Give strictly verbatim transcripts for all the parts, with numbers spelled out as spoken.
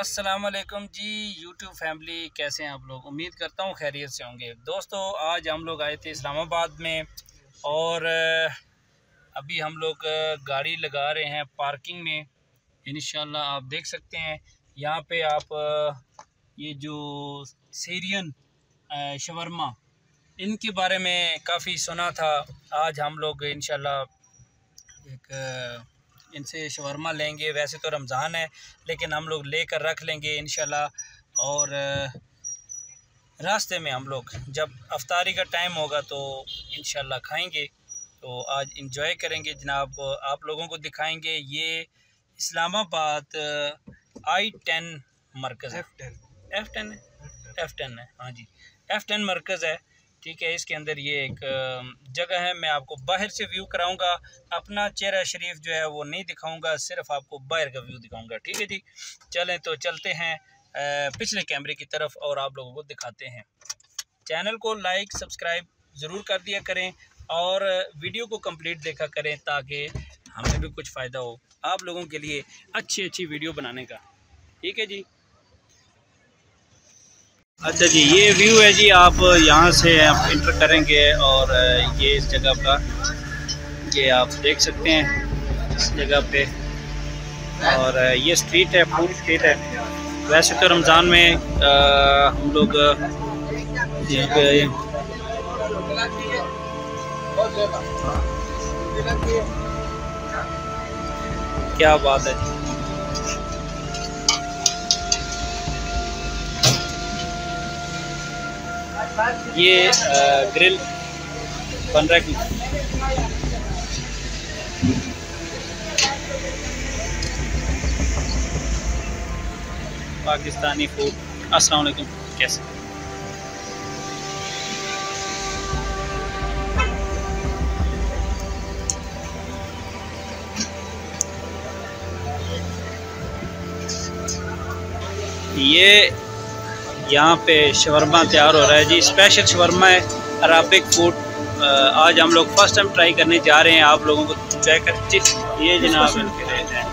अस्सलाम वालेकुम जी YouTube family, कैसे हैं आप लोग। उम्मीद करता हूँ खैरियत से होंगे। दोस्तों आज हम लोग आए थे इस्लामाबाद में और अभी हम लोग गाड़ी लगा रहे हैं पार्किंग में। इंशाल्लाह आप देख सकते हैं यहाँ पे आप ये जो सीरियन शवरमा, इनके बारे में काफ़ी सुना था। आज हम लोग इंशाल्लाह एक इनसे शवरमा लेंगे। वैसे तो रमज़ान है लेकिन हम लोग लेकर रख लेंगे इंशाल्लाह। और रास्ते में हम लोग जब अफ्तारी का टाइम होगा तो इंशाल्लाह खाएंगे। तो आज इंजॉय करेंगे जनाब, आप लोगों को दिखाएंगे। ये इस्लामाबाद आई टेन मरकज़ है, एफ टेन एफ टेन है, हाँ जी एफ टेन मरकज़ है, ठीक है। इसके अंदर ये एक जगह है, मैं आपको बाहर से व्यू कराऊंगा। अपना चेहरा शरीफ जो है वो नहीं दिखाऊंगा, सिर्फ आपको बाहर का व्यू दिखाऊंगा, ठीक है जी। चलें तो चलते हैं पिछले कैमरे की तरफ और आप लोगों को दिखाते हैं। चैनल को लाइक सब्सक्राइब ज़रूर कर दिया करें और वीडियो को कंप्लीट देखा करें ताकि हमें भी कुछ फ़ायदा हो, आप लोगों के लिए अच्छी अच्छी वीडियो बनाने का, ठीक है जी। अच्छा जी, ये व्यू है जी। आप यहाँ से आप इंटर करेंगे और ये इस जगह का ये आप देख सकते हैं इस जगह पे। और ये स्ट्रीट है, पूरी स्ट्रीट है। वैसे तो रमज़ान में आ, हम लोग क्या बात है जी। ये ग्रिल बन रहा है, पाकिस्तानी फूड। अस्सलाम वालेकुम, कैसे ये यहाँ पे शवरमा तैयार हो रहा है जी। स्पेशल शवरमा है, अराबिक फूड। आज हम लोग फर्स्ट टाइम ट्राई करने जा रहे हैं, आप लोगों को ट्राई कर। ये जनाब इनके रेट हैं,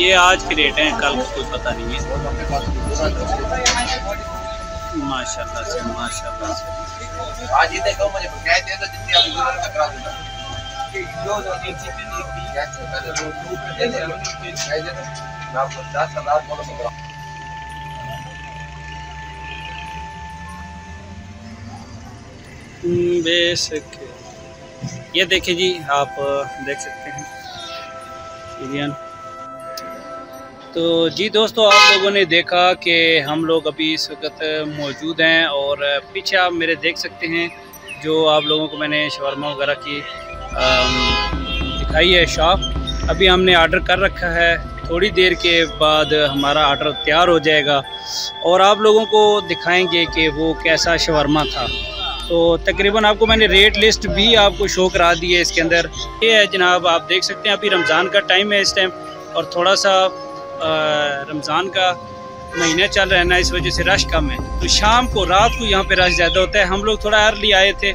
ये आज के रेट हैं, कल कोई पता नहीं है। माशाल्लाह से माशाल्लाह। बेशक ये देखिए जी, आप देख सकते हैं सीरियन। तो जी दोस्तों, आप लोगों ने देखा कि हम लोग अभी इस वक्त मौजूद हैं और पीछे आप मेरे देख सकते हैं जो आप लोगों को मैंने शवरमा वगैरह की दिखाई है शॉप। अभी हमने ऑर्डर कर रखा है, थोड़ी देर के बाद हमारा ऑर्डर तैयार हो जाएगा और आप लोगों को दिखाएंगे कि वो कैसा शवरमा था। तो तकरीबन आपको मैंने रेट लिस्ट भी आपको शो करा दी है। इसके अंदर ये है जनाब, आप देख सकते हैं। अभी रमज़ान का टाइम है इस टाइम और थोड़ा सा रमज़ान का महीना चल रहा है ना, इस वजह से रश कम है। तो शाम को, रात को यहाँ पे रश ज़्यादा होता है। हम लोग थोड़ा अर्ली आए थे,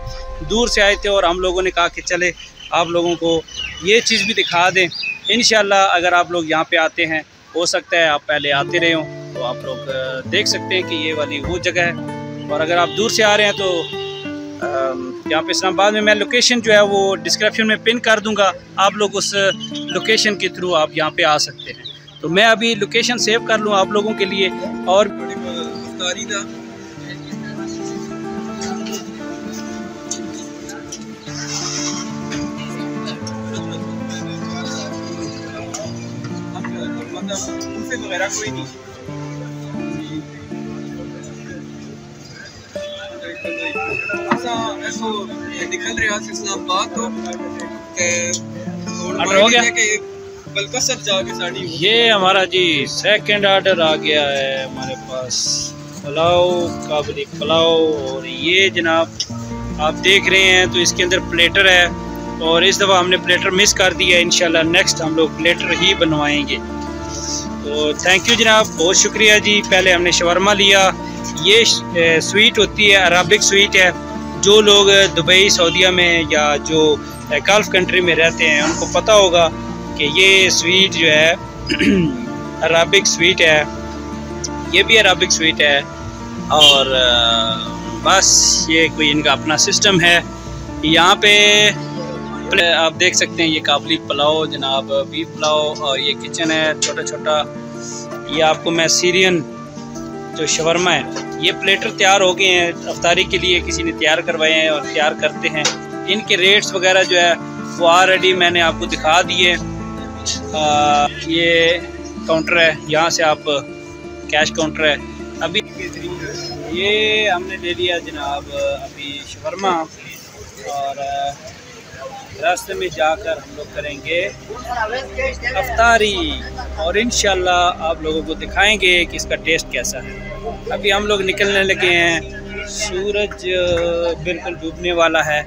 दूर से आए थे और हम लोगों ने कहा कि चले आप लोगों को ये चीज़ भी दिखा दें। इंशाल्लाह अगर आप लोग यहाँ पर आते हैं, हो सकता है आप पहले आते रहे हों, तो आप लोग देख सकते हैं कि ये वाली वो जगह है। और अगर आप दूर से आ रहे हैं तो यहाँ पे इस्लामाबाद में मैं लोकेशन जो है वो डिस्क्रिप्शन में पिन कर दूंगा, आप लोग उस लोकेशन के थ्रू आप यहाँ पे आ सकते हैं। तो मैं अभी लोकेशन सेव कर लूँ आप लोगों के लिए। और निकल रहे हैं इस्लामाबाद हो गया के, ये हमारा जी सेकंड ऑर्डर आ गया है हमारे पास। पुलाओ, काबुली पुलाओ। और ये जनाब आप देख रहे हैं, तो इसके अंदर प्लेटर है और इस दफ़ा हमने प्लेटर मिस कर दिया है। इंशाल्लाह नेक्स्ट हम लोग प्लेटर ही बनवाएंगे। तो थैंक यू जनाब, बहुत शुक्रिया जी। पहले हमने शवरमा लिया, ये स्वीट होती है, अराबिक स्वीट है। जो लोग दुबई, सऊदीया में या जो गल्फ़ कंट्री में रहते हैं उनको पता होगा कि ये स्वीट जो है अराबिक स्वीट है, ये भी अराबिक स्वीट है। और बस ये कोई इनका अपना सिस्टम है। यहाँ पे आप देख सकते हैं ये काबुली पुलाव जनाब, बीफ पुलाव, और ये किचन है छोटा छोटा। ये आपको मैं सीरियन जो शवरमा है, ये प्लेटर तैयार हो गए हैं अफ्तारी के लिए, किसी ने तैयार करवाए हैं और तैयार करते हैं। इनके रेट्स वगैरह जो है वो ऑलरेडी मैंने आपको दिखा दिए। ये काउंटर है, यहाँ से आप कैश काउंटर है। अभी ये हमने ले लिया जनाब अभी शवरमा, और रास्ते में जाकर हम लोग करेंगे अफ्तारी और इंशाल्लाह आप लोगों को दिखाएंगे कि इसका टेस्ट कैसा है। अभी हम लोग निकलने लगे हैं, सूरज बिल्कुल डूबने वाला है,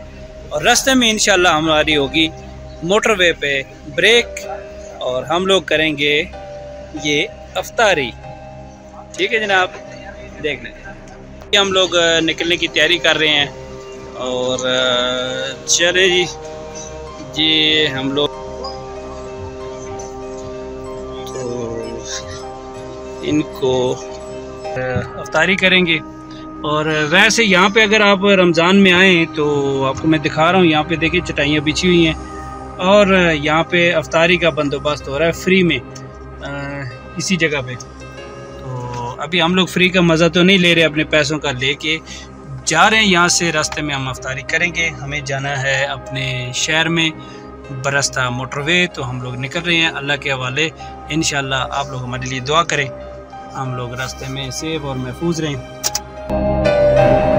और रास्ते में इंशाल्लाह हमारी होगी मोटरवे पे ब्रेक और हम लोग करेंगे ये अफ्तारी। ठीक है जनाब, देख लें। हम लोग निकलने की तैयारी कर रहे हैं और चले जी जी हम लोग। तो इनको अफ्तारी करेंगे। और वैसे यहाँ पे अगर आप रमज़ान में आए तो आपको मैं दिखा रहा हूँ, यहाँ पे देखिए चटाइयाँ बिछी हुई हैं और यहाँ पे अफ्तारी का बंदोबस्त हो रहा है फ्री में इसी जगह पे। तो अभी हम लोग फ्री का मज़ा तो नहीं ले रहे, अपने पैसों का लेके जा रहे हैं। यहाँ से रास्ते में हम अफ्तारी करेंगे। हमें जाना है अपने शहर में बरस्ता मोटरवे, तो हम लोग निकल रहे हैं अल्लाह के हवाले। इंशाल्लाह आप लोग हमारे लिए दुआ करें, हम लोग रास्ते में सेफ और महफूज रहें।